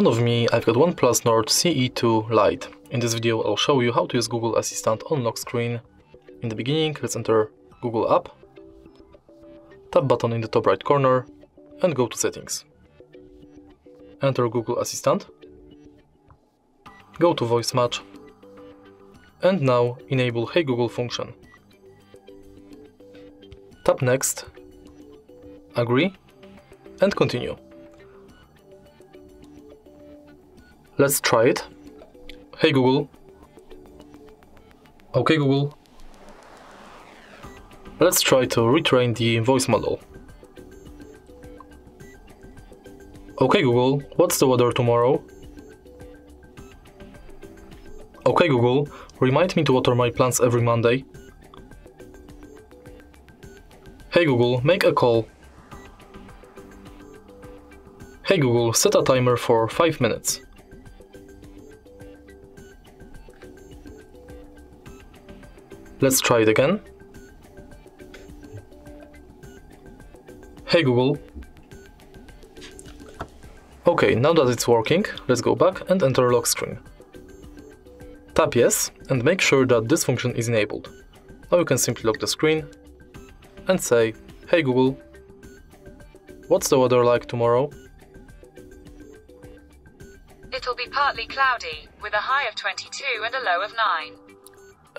front of me I've got OnePlus Nord CE2 Lite. In this video I'll show you how to use Google Assistant on lock screen. In the beginning, let's enter Google App, tap button in the top right corner and go to Settings. Enter Google Assistant, go to Voice Match and now enable Hey Google function. Tap Next, Agree and Continue. Let's try it. Hey Google. Okay Google. Let's try to retrain the voice model. Okay Google, what's the weather tomorrow? Okay Google, remind me to water my plants every Monday. Hey Google, make a call. Hey Google, set a timer for 5 minutes. Let's try it again. Hey Google. Okay, now that it's working, let's go back and enter lock screen. Tap yes and make sure that this function is enabled. Now you can simply lock the screen and say, Hey Google, what's the weather like tomorrow? It'll be partly cloudy, with a high of 22 and a low of 9.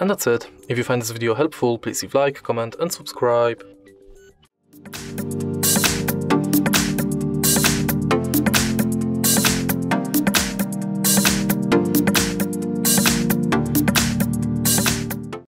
And that's it. If you find this video helpful, please leave a like, comment and subscribe.